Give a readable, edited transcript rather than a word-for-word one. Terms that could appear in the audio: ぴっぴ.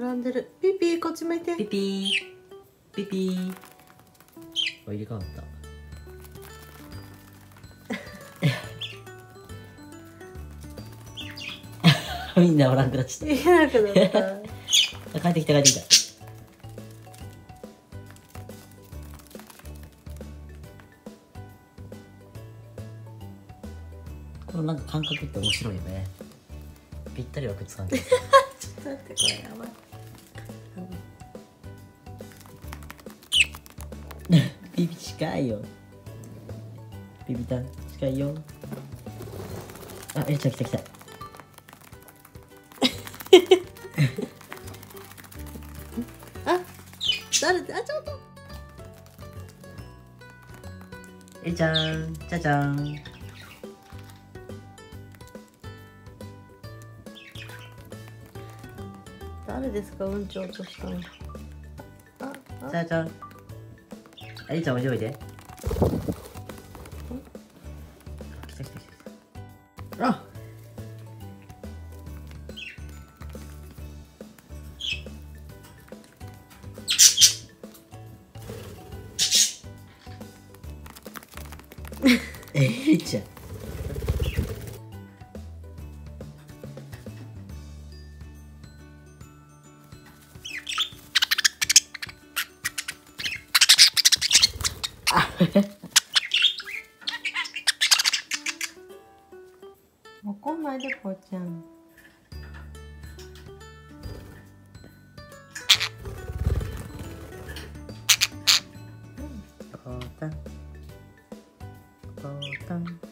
並んでる。ピピーこっち向いて。ピピーピピー。あ、入れ替わった。みんなおらんくなっちゃった。いや、なくなった。帰ってきた帰ってきた。このなんか感覚って面白いよね。ぴったりはくっつかんけど。ちょっと待って、これやばい。ビビ近いよ。ビビたん近いよ。あ、えちゃん来た来た。あ、誰って、あ、ちょっと。えちゃん、じゃじゃん。誰ですか、うんち落としたの。あ、じゃじゃん。えちゃん、おいでおいで。来た来た来た。あ。えちゃん。あ。怒んないで、こうちゃん。こうたん。